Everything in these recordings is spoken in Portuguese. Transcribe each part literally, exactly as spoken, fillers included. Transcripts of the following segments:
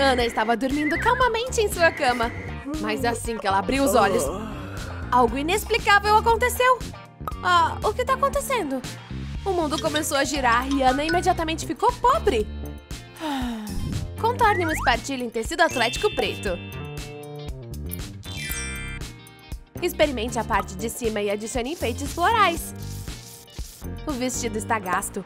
Ana estava dormindo calmamente em sua cama. Mas assim que ela abriu os olhos, algo inexplicável aconteceu. Ah, o que está acontecendo? O mundo começou a girar e Ana imediatamente ficou pobre. Contorne uma espartilha em tecido atlético preto. Experimente a parte de cima e adicione enfeites florais. O vestido está gasto.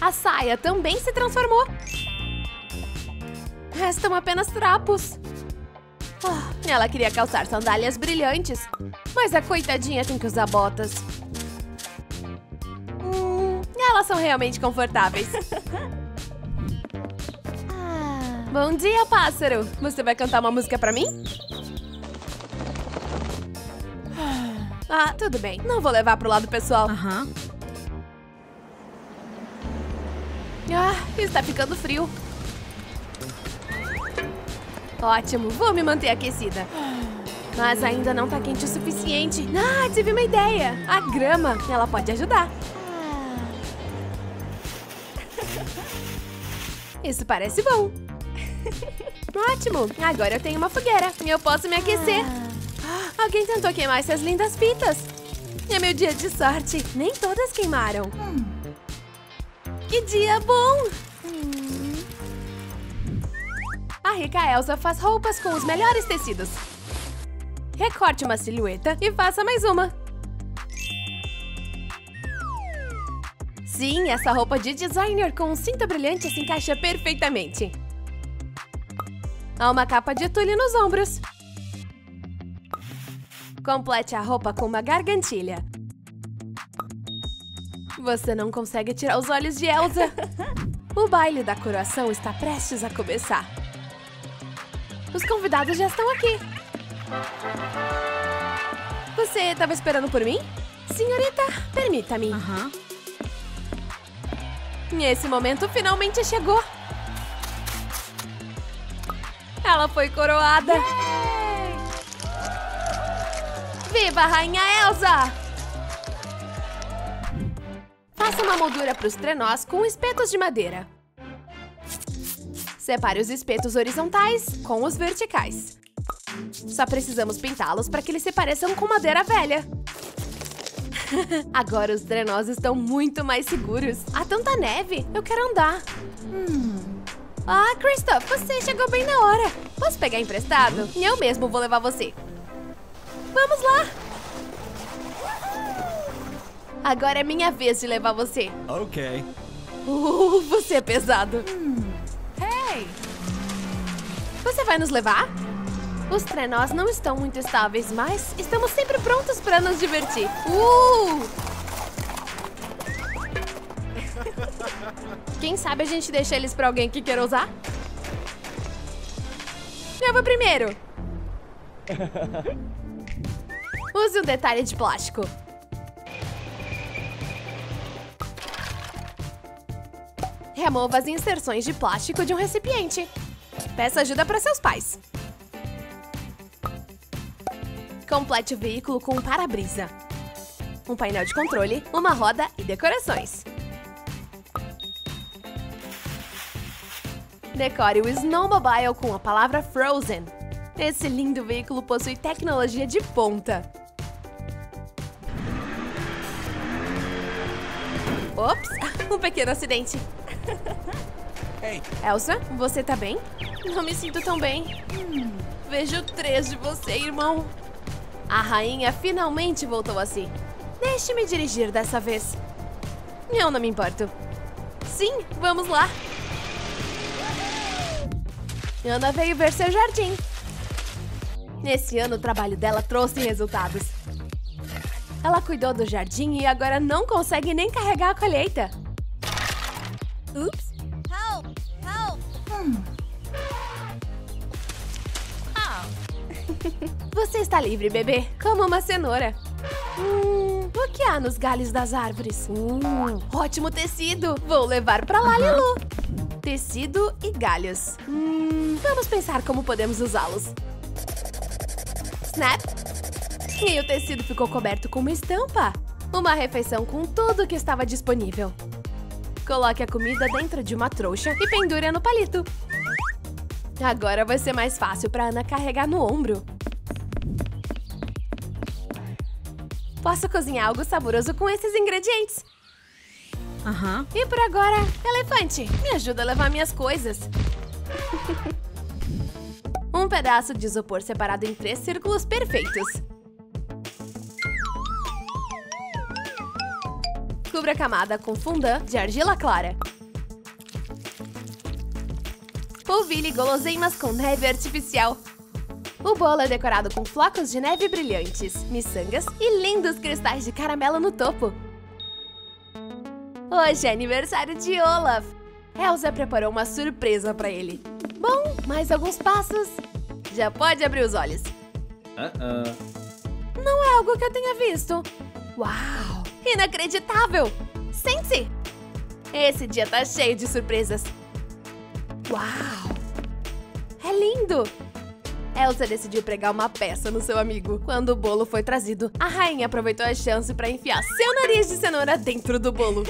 A saia também se transformou. Restam apenas trapos. Oh, ela queria calçar sandálias brilhantes, mas a coitadinha tem que usar botas. Hum, elas são realmente confortáveis. Ah. Bom dia, pássaro! Você vai cantar uma música pra mim? Ah, tudo bem. Não vou levar pro lado pessoal. Uhum. Ah, está ficando frio. Ótimo, vou me manter aquecida. Mas ainda não tá quente o suficiente. Ah, tive uma ideia. A grama, ela pode ajudar. Isso parece bom. Ótimo, agora eu tenho uma fogueira. Eu posso me aquecer. Alguém tentou queimar essas lindas fitas. É meu dia de sorte. Nem todas queimaram. Hum. Que dia bom! Hum. A rica Elsa faz roupas com os melhores tecidos. Recorte uma silhueta e faça mais uma. Sim, essa roupa de designer com um cinto brilhante se encaixa perfeitamente. Há uma capa de tule nos ombros. Complete a roupa com uma gargantilha. Você não consegue tirar os olhos de Elsa. O baile da coroação está prestes a começar. Os convidados já estão aqui. Você estava esperando por mim? Senhorita, permita-me. Uhum. Esse momento finalmente chegou. Ela foi coroada. Viva a Rainha Elsa! Faça uma moldura para os trenós com espetos de madeira. Separe os espetos horizontais com os verticais. Só precisamos pintá-los para que eles se pareçam com madeira velha. Agora os trenós estão muito mais seguros. Há tanta neve, eu quero andar. Hum. Ah, Kristoff, você chegou bem na hora. Posso pegar emprestado? Eu mesmo vou levar você. Vamos lá! Agora é minha vez de levar você. Ok. Uh, você é pesado. Hum. Hey! Você vai nos levar? Os trenós não estão muito estáveis, mas estamos sempre prontos para nos divertir. Uh! Quem sabe a gente deixa eles para alguém que queira usar? Eu vou primeiro. Use um detalhe de plástico. Remova as inserções de plástico de um recipiente. Peça ajuda para seus pais. Complete o veículo com um para-brisa, um painel de controle, uma roda e decorações. Decore o Snowmobile com a palavra Frozen. Esse lindo veículo possui tecnologia de ponta. Ops, um pequeno acidente. Ei. Elsa, você tá bem? Não me sinto tão bem. Hum, vejo três de você, irmão. A rainha finalmente voltou assim. Deixe-me dirigir dessa vez. Eu não me importo. Sim, vamos lá. Ana veio ver seu jardim. Nesse ano, o trabalho dela trouxe resultados. Ela cuidou do jardim e agora não consegue nem carregar a colheita. Ups! Help! Help! Hum. Oh. Você está livre, bebê. Como uma cenoura. Hum, o que há nos galhos das árvores? Hum, ótimo tecido! Vou levar pra lá, Lolilu. Uhum. Tecido e galhos. Hum, vamos pensar como podemos usá-los. Snap! E o tecido ficou coberto com uma estampa. Uma refeição com tudo que estava disponível. Coloque a comida dentro de uma trouxa e pendure no palito. Agora vai ser mais fácil para Ana carregar no ombro. Posso cozinhar algo saboroso com esses ingredientes. Uhum. E por agora, elefante, me ajuda a levar minhas coisas. Um pedaço de isopor separado em três círculos perfeitos. Cubra a camada com fondant de argila clara. Polvilhe guloseimas com neve artificial. O bolo é decorado com flocos de neve brilhantes, miçangas e lindos cristais de caramelo no topo. Hoje é aniversário de Olaf! Elsa preparou uma surpresa para ele. Bom, mais alguns passos. Já pode abrir os olhos. Uh-uh. Não é algo que eu tenha visto. Uau! Inacreditável! Sente-se! Esse dia tá cheio de surpresas. Uau! É lindo! Elsa decidiu pregar uma peça no seu amigo. Quando o bolo foi trazido, a rainha aproveitou a chance para enfiar seu nariz de cenoura dentro do bolo.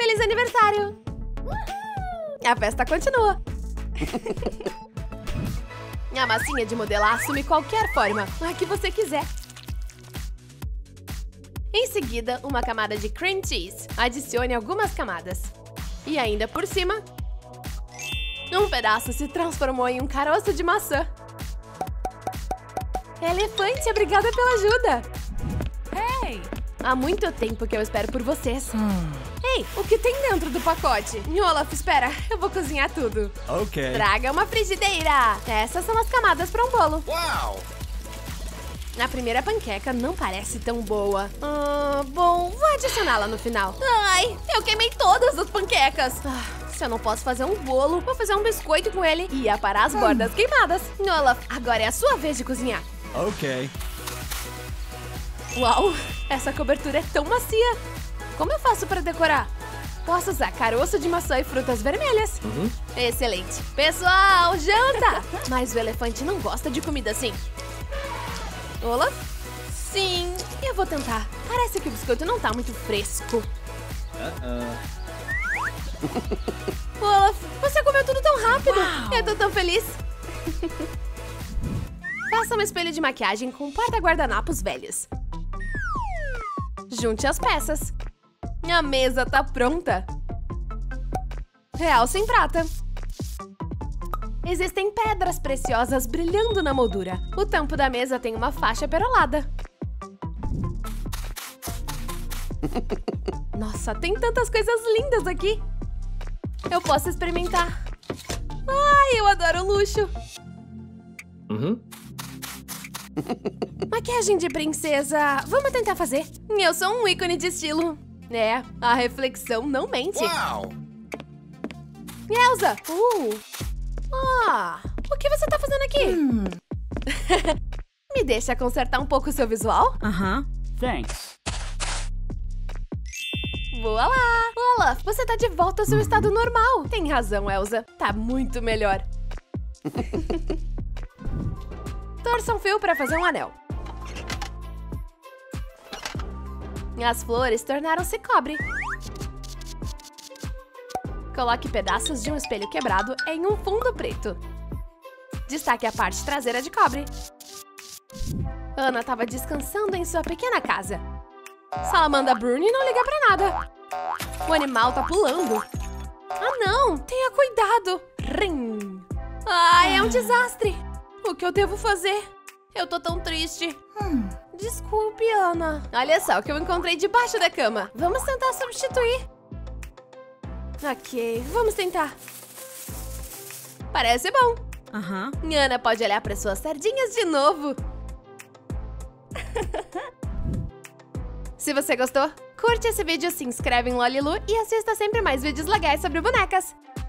Feliz aniversário! Uhul! A festa continua. A massinha de modelar assume qualquer forma, a que você quiser. Em seguida, uma camada de cream cheese. Adicione algumas camadas. E ainda por cima, um pedaço se transformou em um caroço de maçã. Elefante, obrigada pela ajuda! Hey! Há muito tempo que eu espero por vocês. Hum. Ei, o que tem dentro do pacote? Olaf, espera, eu vou cozinhar tudo. Ok. Traga uma frigideira! Essas são as camadas para um bolo. Uau! Na primeira panqueca não parece tão boa. Ah, bom, vou adicioná-la no final. Ai, eu queimei todas as panquecas! Ah. Se eu não posso fazer um bolo, vou fazer um biscoito com ele e aparar as bordas queimadas. Olaf, agora é a sua vez de cozinhar. Ok. Uau, essa cobertura é tão macia. Como eu faço para decorar? Posso usar caroço de maçã e frutas vermelhas. Uhum. Excelente. Pessoal, janta! Mas o elefante não gosta de comida assim. Olaf? Sim, eu vou tentar. Parece que o biscoito não tá muito fresco. Uh-uh. Olaf, você comeu tudo tão rápido! Uau. Eu tô tão feliz! Faça um espelho de maquiagem com porta-guardanapos velhos. Junte as peças. A mesa tá pronta. Realce em prata. Existem pedras preciosas brilhando na moldura. O tampo da mesa tem uma faixa perolada. Nossa, tem tantas coisas lindas aqui! Eu posso experimentar. Ai, eu adoro luxo. Uhum. Maquiagem de princesa. Vamos tentar fazer. Eu sou um ícone de estilo. É, a reflexão não mente. Uau! Elsa! Uh! Ah, o que você tá fazendo aqui? Hum. Me deixa consertar um pouco o seu visual? Aham. Uh-huh. Thanks. Boa lá! Olaf, você tá de volta ao seu estado normal. Tem razão, Elsa. Tá muito melhor. Torça um fio pra fazer um anel. As flores tornaram-se cobre. Coloque pedaços de um espelho quebrado em um fundo preto. Destaque a parte traseira de cobre. Ana estava descansando em sua pequena casa. Salamandra Bruni não liga pra nada. O animal tá pulando. Ah, não! Tenha cuidado! Rim! Ai, é um desastre! O que eu devo fazer? Eu tô tão triste. Hum. Desculpe, Ana. Olha só o que eu encontrei debaixo da cama. Vamos tentar substituir. Ok, vamos tentar. Parece bom. Aham. Uhum. Ana pode olhar para suas sardinhas de novo. Se você gostou, curte esse vídeo, se inscreve em Lolilu e assista sempre mais vídeos legais sobre bonecas.